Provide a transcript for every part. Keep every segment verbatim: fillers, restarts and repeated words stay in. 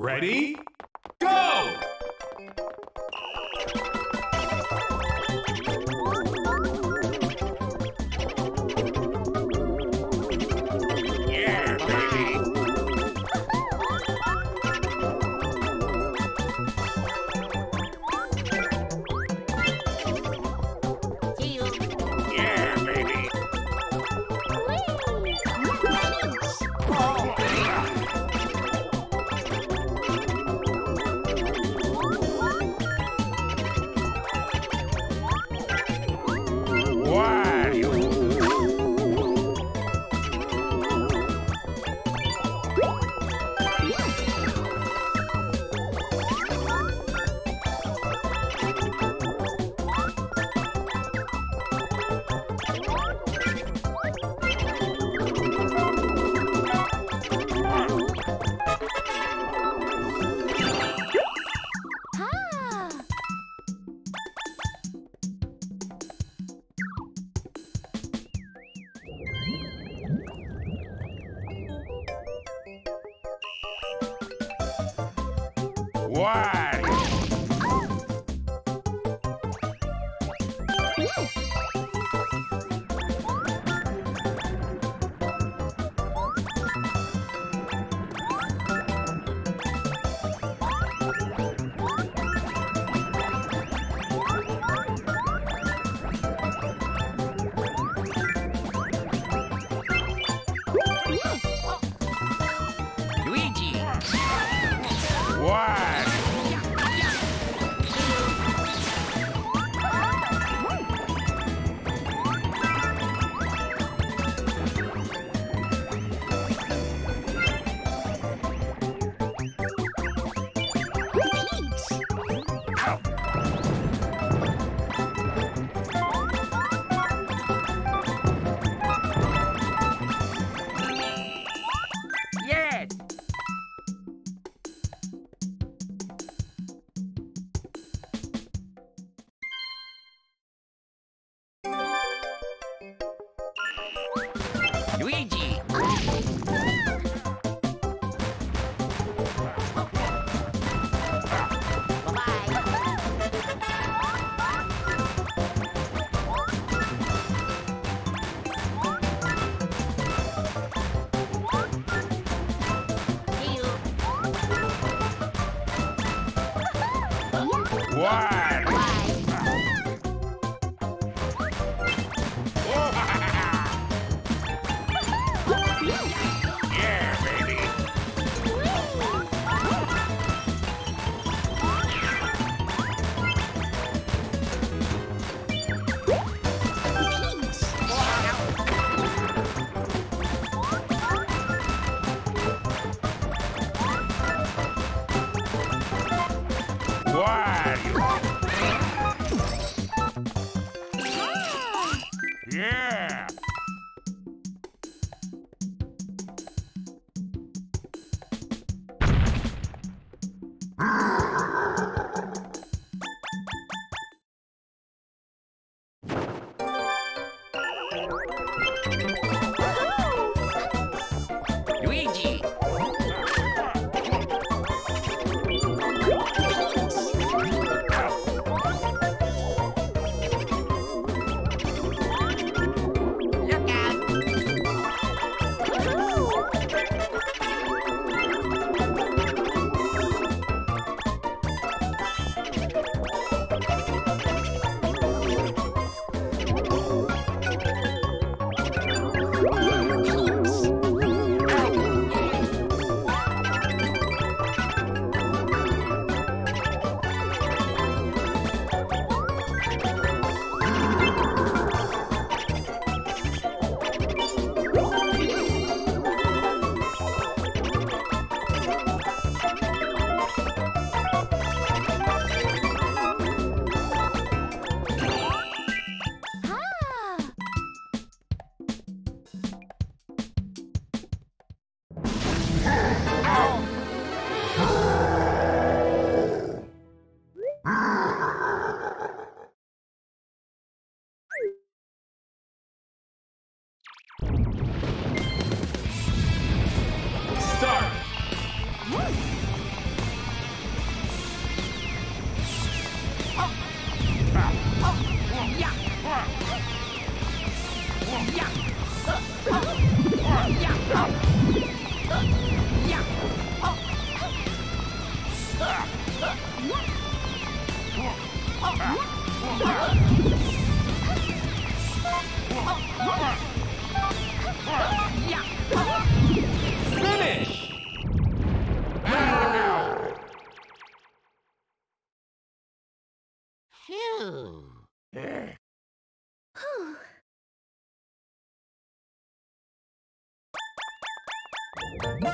Ready? Go! Why?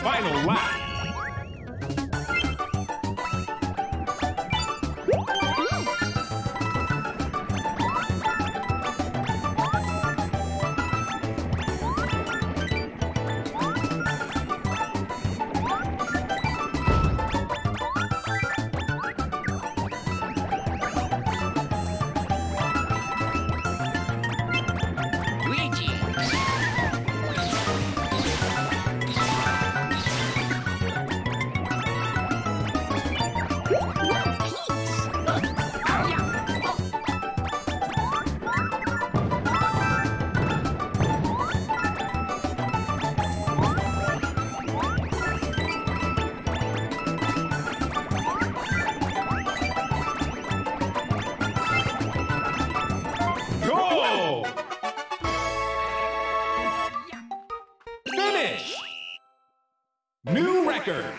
Final lap. New record!